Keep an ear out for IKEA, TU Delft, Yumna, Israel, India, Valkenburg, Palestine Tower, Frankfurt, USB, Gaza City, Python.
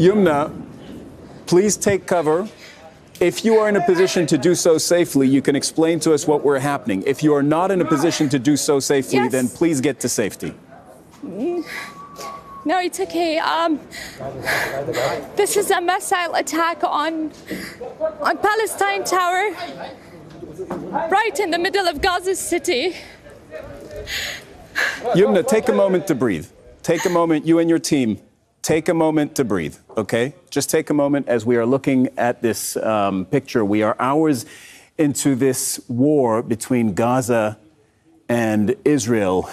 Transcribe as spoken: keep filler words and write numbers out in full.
Yumna, please take cover. If you are in a position to do so safely, you can explain to us what we're happening. If you are not in a position to do so safely, yes. then please get to safety. No, it's okay. Um, this is a missile attack on, on Palestine Tower, right in the middle of Gaza City. Yumna, take a moment to breathe. Take a moment, you and your team. Take a moment to breathe, okay? Just take a moment as we are looking at this um, picture. We are hours into this war between Gaza and Israel.